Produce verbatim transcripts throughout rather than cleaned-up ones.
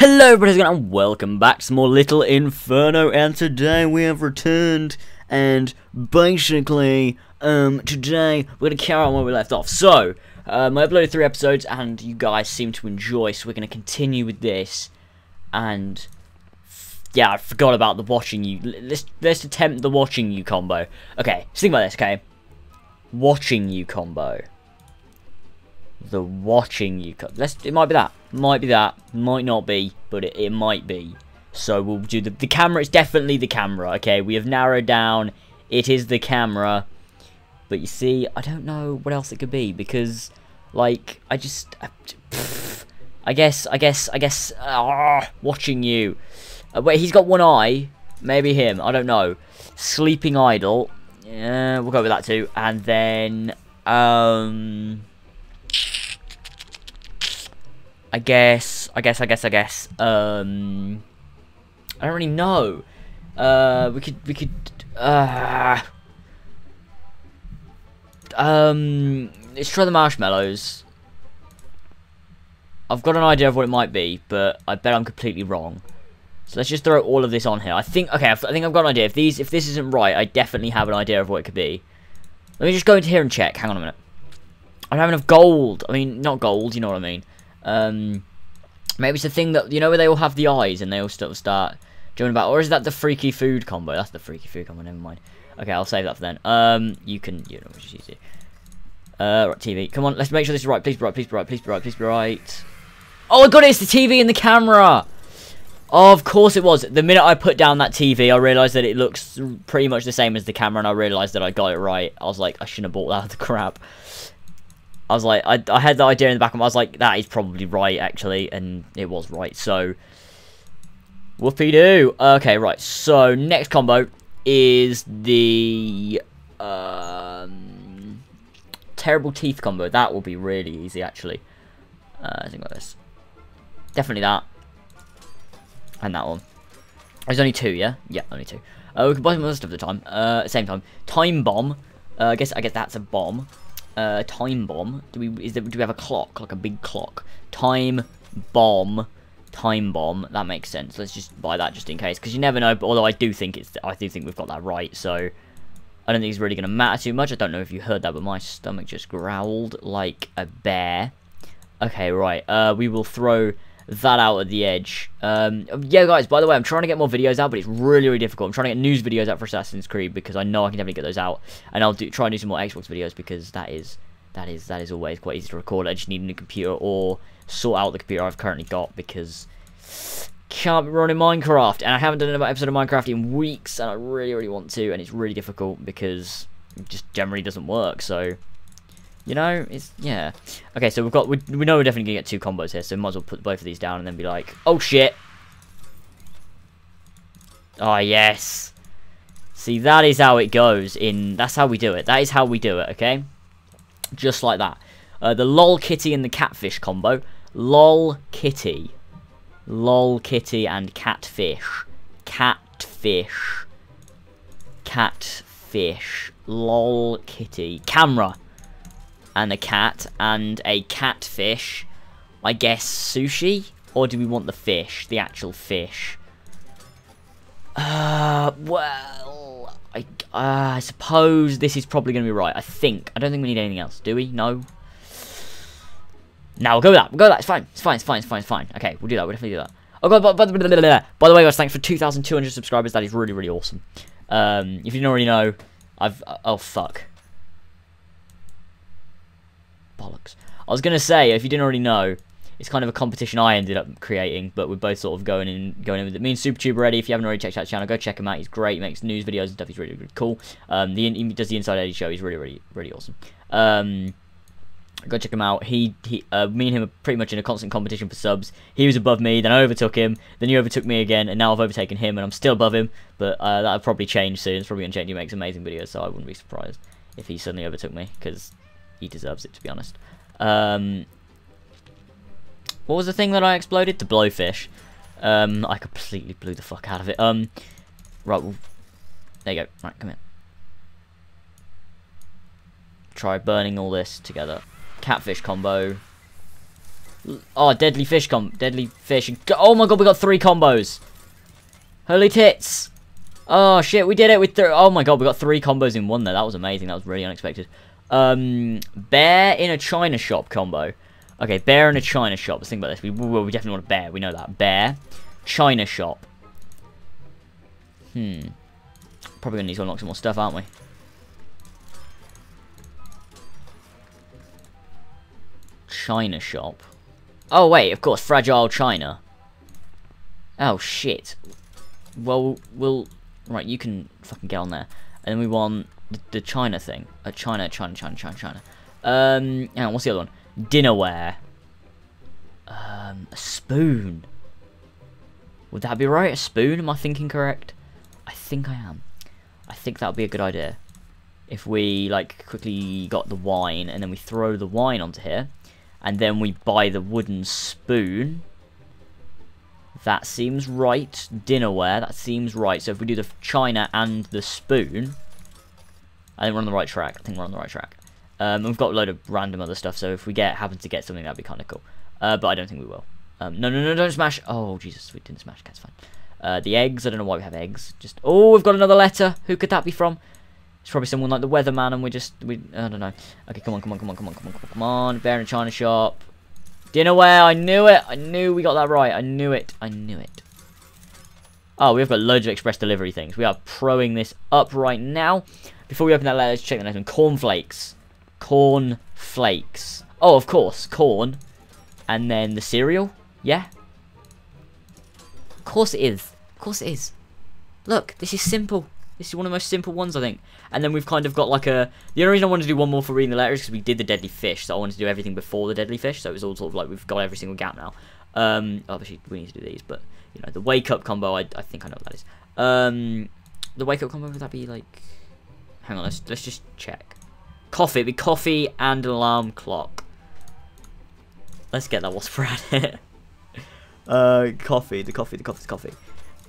Hello everybody, and welcome back to some more Little Inferno, and today we have returned, and basically, um, today we're going to carry on where we left off. So, um, I uploaded three episodes, and you guys seem to enjoy, so we're going to continue with this, and, yeah, I forgot about the watching you, let's, let's attempt the watching you combo. Okay, let's think about this, okay, watching you combo. The watching you cut. Let's. It might be that. Might be that. Might not be. But it, it might be. So we'll do the the camera. It's definitely the camera. Okay. We have narrowed down. It is the camera. But you see, I don't know what else it could be because, like, I just. I, pff, I guess. I guess. I guess. Uh, watching you. Uh, wait. He's got one eye. Maybe him. I don't know. Sleeping idle. Yeah. We'll go with that too. And then. Um. I guess, I guess, I guess, I guess, um, I don't really know, uh, we could, we could, uh, um, let's try the marshmallows. I've got an idea of what it might be, but I bet I'm completely wrong, so let's just throw all of this on here. I think, okay, I think I've got an idea. If these, if this isn't right, I definitely have an idea of what it could be. Let me just go into here and check. Hang on a minute. I don't have enough gold. I mean, not gold, you know what I mean. Um, maybe it's the thing that, you know, where they all have the eyes and they all still start doing about, or is that the freaky food combo? That's the freaky food combo, never mind. Okay, I'll save that for then. Um, you can, you know, just use it. Uh, right, T V. Come on, let's make sure this is right. Please be right, please be right, please be right, please be right. Oh, I got it, it's the T V and the camera. Oh, of course it was. The minute I put down that T V, I realised that it looks pretty much the same as the camera, and I realised that I got it right. I was like, I shouldn't have bought that out of the crap. I was like, I, I had the idea in the back of my, I was like, that is probably right, actually, and it was right, so, whoopee-doo. Okay, right, so, next combo is the, um, terrible teeth combo. That will be really easy, actually. Uh, I think like this. Definitely that. And that one. There's only two, yeah? Yeah, only two. Uh, we can buy most of the time, uh, same time. Time bomb. Uh, I guess, I guess that's a bomb. Uh, time bomb. Do we is there, do we have a clock, like a big clock? Time bomb, time bomb. That makes sense. Let's just buy that just in case, because you never know. But although I do think it's, I do think we've got that right. So I don't think it's really going to matter too much. I don't know if you heard that, but my stomach just growled like a bear. Okay, right. Uh, we will throw that out at the edge. Um, yeah, guys. By the way, I'm trying to get more videos out, but it's really, really difficult. I'm trying to get news videos out for Assassin's Creed because I know I can definitely get those out, and I'll do try and do some more Xbox videos because that is. That is that is always quite easy to record. I just need a new computer or sort out the computer I've currently got because can't be running Minecraft, and I haven't done another episode of Minecraft in weeks, and I really really want to, and it's really difficult because it just generally doesn't work. So you know, it's yeah. Okay, so we've got we, we know we're definitely gonna get two combos here, so we might as well put both of these down and then be like, oh shit. Oh yes. See, that is how it goes. In that's how we do it. That is how we do it. Okay. Just like that. Uh, the lol kitty and the catfish combo. Lol kitty. Lol kitty and catfish. Catfish. Catfish. Lol kitty. Camera. And a cat. And a catfish. I guess sushi? Or do we want the fish? The actual fish. Uh, well... I, uh, I suppose this is probably going to be right, I think. I don't think we need anything else, do we? No? No, we'll go with that. We'll go with that. It's fine. It's fine. It's fine. It's fine. It's fine. Okay, we'll do that. We'll definitely do that. Oh, God, by, by, by the way, guys, thanks for two thousand two hundred subscribers. That is really, really awesome. Um, if you don't already know, I've... Uh, oh, fuck. Bollocks. I was going to say, if you didn't already know, it's kind of a competition I ended up creating, but we're both sort of going in, going in with it. Me and SuperTube already. If you haven't already checked out his channel, go check him out. He's great. He makes news videos and stuff. He's really, really cool. Um, the, he does the Inside Eddie show. He's really, really, really awesome. Um, go check him out. He, he, uh, me and him are pretty much in a constant competition for subs. He was above me, then I overtook him, then you overtook me again, and now I've overtaken him, and I'm still above him. But uh, that'll probably change soon. It's probably gonna change. He makes amazing videos, so I wouldn't be surprised if he suddenly overtook me because he deserves it, to be honest. Um, What was the thing that I exploded? The blowfish. Um, I completely blew the fuck out of it. Um, right, well, there you go. Right, come here. Try burning all this together. Catfish combo. Oh, deadly fish com, deadly fish. And oh my god, we got three combos. Holy tits. Oh shit, we did it with three. Oh my god, we got three combos in one there. That was amazing. That was really unexpected. Um, bear in a china shop combo. Okay, bear in a china shop. Let's think about this. We, we, we definitely want a bear. We know that. Bear, china shop. Hmm. Probably gonna need to unlock some more stuff, aren't we? China shop. Oh wait, of course, fragile china. Oh shit. Well, we'll right. You can fucking get on there, and then we want the, the china thing. A uh, china, china, china, china, china. Um, hang on, what's the other one? Dinnerware. Um, a spoon. Would that be right? A spoon? Am I thinking correct? I think I am. I think that would be a good idea. If we like quickly got the wine, and then we throw the wine onto here. And then we buy the wooden spoon. That seems right. Dinnerware, that seems right. So if we do the china and the spoon, I think we're on the right track. I think we're on the right track. Um, we've got a load of random other stuff, so if we get happen to get something, that'd be kind of cool. Uh, but I don't think we will. Um, no, no, no, don't smash. Oh, Jesus, we didn't smash. That's fine. Uh, the eggs, I don't know why we have eggs. Just oh, we've got another letter. Who could that be from? It's probably someone like the weatherman, and we just we I don't know. Okay, come on, come on, come on, come on, come on, come on. Bear in china shop, dinnerware. I knew it. I knew we got that right. I knew it. I knew it. Oh, we've got loads of express delivery things. We are proing this up right now. Before we open that letter, let's check the next one. Cornflakes. Cornflakes. Oh, of course, corn, and then the cereal. Yeah. Of course it is. Of course it is. Look, this is simple. This is one of the most simple ones, I think. And then we've kind of got like a... The only reason I wanted to do one more for reading the letter is because we did the deadly fish. So I wanted to do everything before the deadly fish. So it was all sort of like we've got every single gap now. Um, obviously, we need to do these. But, you know, the wake-up combo, I, I think I know what that is. Um, the wake-up combo, would that be like... Hang on, let's, let's just check. Coffee. It'd be coffee and alarm clock. Let's get that what's spread here. uh, coffee. The coffee, the coffee, the coffee.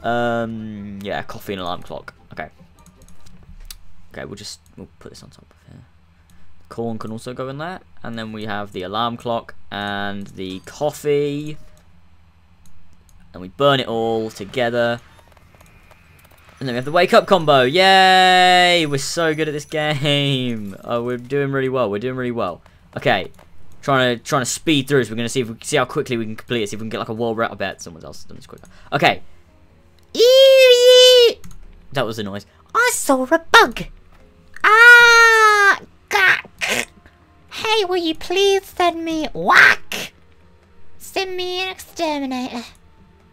Um, yeah, coffee and alarm clock. Okay. Okay, we'll just we'll put this on top of here. Corn can also go in there, and then we have the alarm clock and the coffee, and we burn it all together. And then we have the wake up combo. Yay! We're so good at this game. Oh, we're doing really well. We're doing really well. Okay, trying to trying to speed through. So we're gonna see if we see how quickly we can complete it. See if we can get like a wall route. I bet someone else has done this quicker. Okay. That was the noise. I saw a bug. Ah! Gah. Hey, will you please send me whack? Send me an exterminator.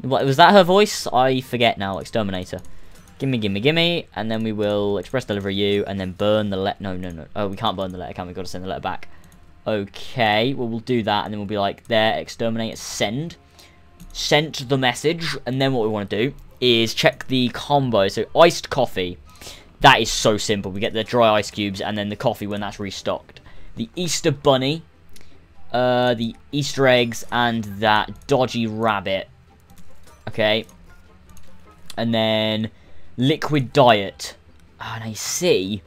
What was that? Her voice? I forget now. Exterminator. Gimme, gimme, gimme, and then we will express deliver you, and then burn the letter. No, no, no. Oh, we can't burn the letter, can we? Got to send the letter back. Okay. Well, we'll do that, and then we'll be like, there, exterminate, send, sent the message, and then what we want to do is check the combo. So iced coffee, that is so simple. We get the dry ice cubes and then the coffee when that's restocked. The Easter bunny, uh, the Easter eggs, and that dodgy rabbit. Okay, and then liquid diet. And I see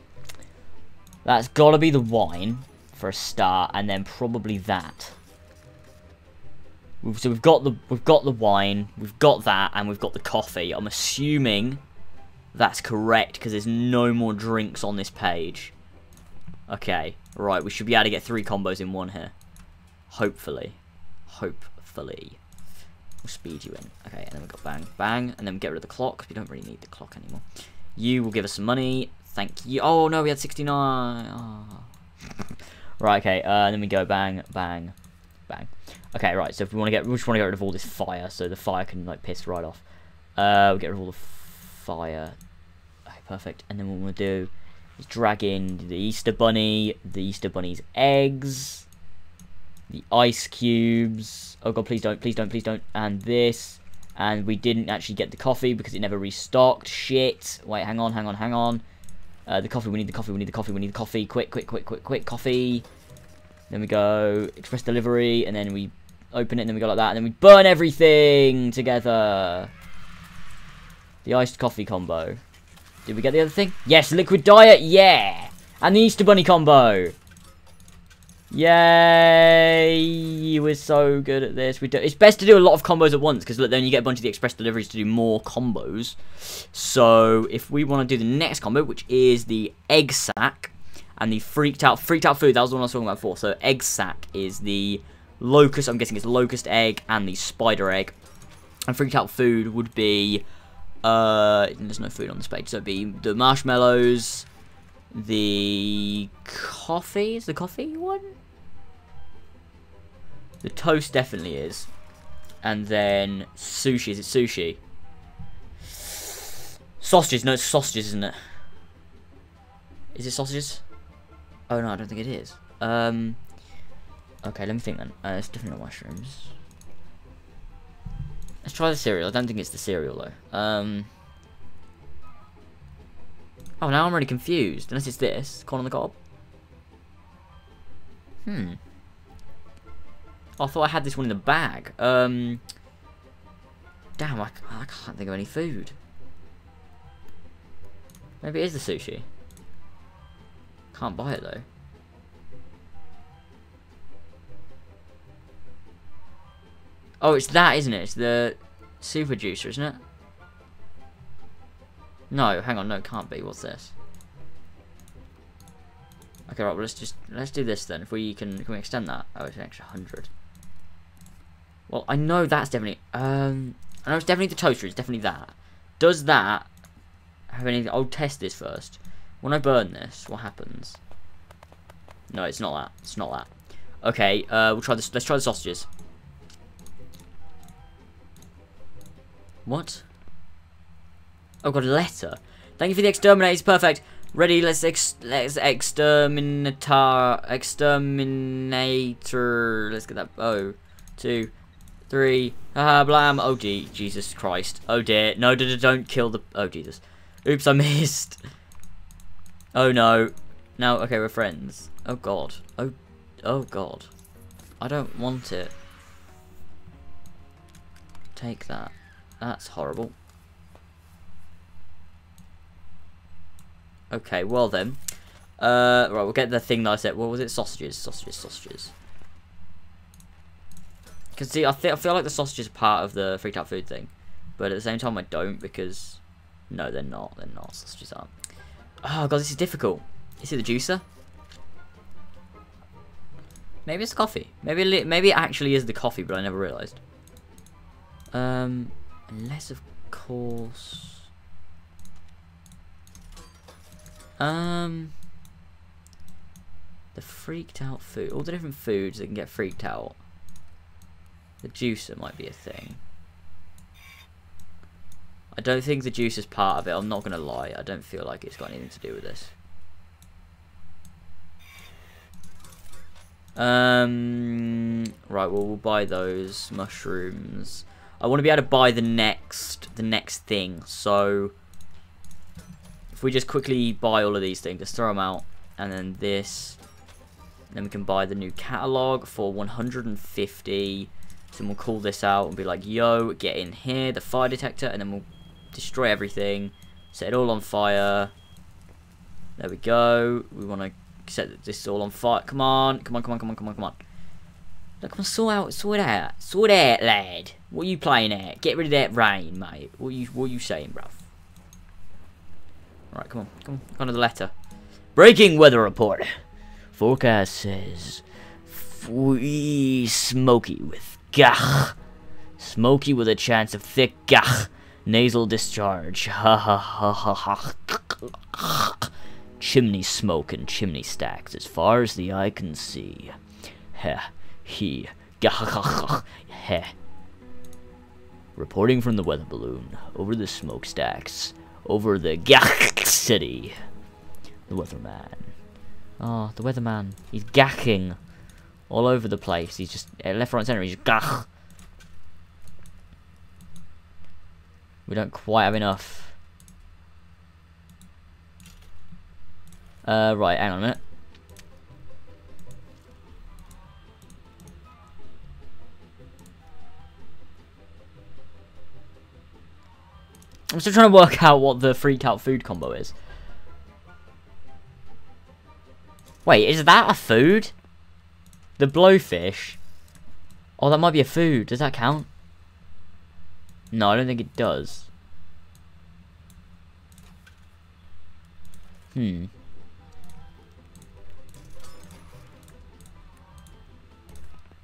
that's gotta be the wine for a start, and then probably that. So we've got the we've got the wine, we've got that, and we've got the coffee. I'm assuming that's correct because there's no more drinks on this page. Okay, right. We should be able to get three combos in one here. Hopefully, hopefully. We'll speed you in. Okay, and then we've got bang, bang, and then we get rid of the clock because we don't really need the clock anymore. You will give us some money. Thank you. Oh no, we had sixty-nine. Oh. Right. Okay. Uh, and then we go bang, bang, bang. Okay, right, so if we want to get, we just want to get rid of all this fire, so the fire can, like, piss right off. Uh, we'll get rid of all the fire. Okay, perfect. And then what we want to do is drag in the Easter Bunny, the Easter Bunny's eggs, the ice cubes. Oh, God, please don't, please don't, please don't. And this. And we didn't actually get the coffee because it never restocked. Shit. Wait, hang on, hang on, hang on. Uh, the coffee, we need the coffee, we need the coffee, we need the coffee. Quick, quick, quick, quick, quick, coffee. Then we go express delivery, and then we open it, and then we go like that, and then we burn everything together. The iced coffee combo. Did we get the other thing? Yes, liquid diet, yeah! And the Easter Bunny combo. Yay! We're so good at this. We do. It's best to do a lot of combos at once, because then you get a bunch of the express deliveries to do more combos. So if we want to do the next combo, which is the egg sack and the freaked out freaked out food, that was the one I was talking about before. So egg sack is the locust. I'm guessing it's locust egg and the spider egg. And freaked out food would be uh. There's no food on this page, so it'd be the marshmallows. The coffee is the coffee one. The toast definitely is, and then sushi. Is it sushi? Sausages? No, it's sausages, isn't it? Is it sausages? Oh no, I don't think it is. Um. Okay, let me think then. Uh, it's definitely not mushrooms. Let's try the cereal. I don't think it's the cereal though. Um. Oh, now I'm really confused. Unless it's this. Corn on the cob. Hmm. I thought I had this one in the bag. Um. Damn, I, I can't think of any food. Maybe it is the sushi. Can't buy it, though. Oh, it's that, isn't it? It's the super juicer, isn't it? No, hang on, no, it can't be. What's this? Okay, right, well, let's just, let's do this then. If we can, can we extend that? Oh, it's an extra hundred. Well, I know that's definitely, um, I know it's definitely the toaster, it's definitely that. Does that have anything? I'll test this first. When I burn this, what happens? No, it's not that, it's not that. Okay, uh, we'll try this, let's try the sausages. What? Oh god, a letter. Thank you for the exterminator, it's perfect. Ready, let's ex let's exterminator exterminator. Let's get that. Oh, two, three. Haha, blam. Oh dear, Jesus Christ. Oh dear. No, don't kill the. Oh Jesus. Oops, I missed. Oh no. Now, okay, we're friends. Oh god. Oh, oh god. I don't want it. Take that. That's horrible. Okay, well then. Uh, right, we'll get the thing that I said. What was it? Sausages, sausages, sausages. Because, see, I, th I feel like the sausages are part of the freaked out food thing. But at the same time, I don't because... No, they're not. They're not. Sausages aren't. Oh, God, this is difficult. Is it the juicer? Maybe it's coffee. Maybe, maybe it actually is the coffee, but I never realised. Um, unless, of course... Um, the freaked out food, all the different foods that can get freaked out. The juicer might be a thing. I don't think the juicer's part of it, I'm not going to lie. I don't feel like it's got anything to do with this. Um, right, well, we'll buy those mushrooms. I want to be able to buy the next, the next thing, so... If we just quickly buy all of these things, let's throw them out, and then this, and then we can buy the new catalogue for one hundred fifty, so we'll call this out and be like, yo, get in here, the fire detector, and then we'll destroy everything, set it all on fire, there we go, we want to set this all on fire, come on, come on, come on, come on, come on, come on, look, come on, sort out, sort out, sort out, lad, what are you playing at, get rid of that rain, mate, what are you, what are you saying, bruv? Alright, come on, come on, come on to the letter. Breaking weather report. Forecast says, free smoky with gah. Smoky with a chance of thick gah. Nasal discharge. Ha ha ha ha ha. Chimney smoke and chimney stacks as far as the eye can see. Heh, he, gah ha ha heh. Reporting from the weather balloon over the smokestacks. Over the Gach City. The weatherman. Oh, the weatherman. He's gacking all over the place. He's just left, right, centre. He's just gach. We don't quite have enough. Uh, right, hang on a minute. I'm still trying to work out what the freak out food combo is. Wait, is that a food? The blowfish. Oh, that might be a food. Does that count? No, I don't think it does. Hmm.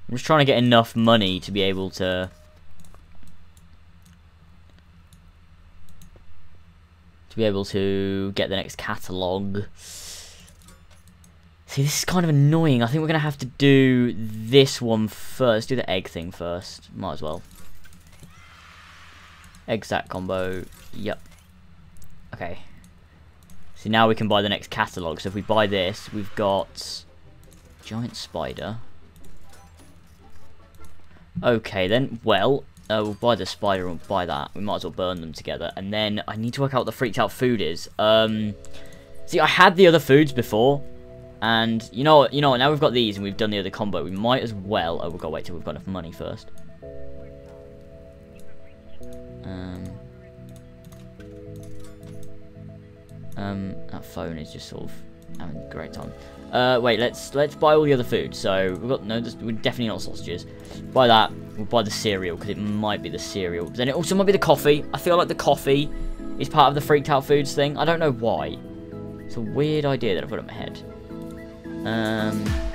I'm just trying to get enough money to be able to... to be able to get the next catalogue. See, this is kind of annoying. I think we're going to have to do this one first. Do the egg thing first. Might as well. Exact combo. Yep. Okay. See, now we can buy the next catalogue. So if we buy this, we've got... giant spider... okay then, well, uh, we'll buy the spider and we'll buy that. We might as well burn them together. And then I need to work out what the freaked out food is. Um, see, I had the other foods before. And, you know, you know, now we've got these and we've done the other combo. We might as well... oh, we've got to wait till we've got enough money first. Um, um that phone is just sort of having a great time. Uh, wait, let's let's buy all the other food. So we've got no, we're definitely not sausages. Buy that. We'll buy the cereal because it might be the cereal. But then it also might be the coffee. I feel like the coffee is part of the freaked out foods thing. I don't know why. It's a weird idea that I've got in my head. Um.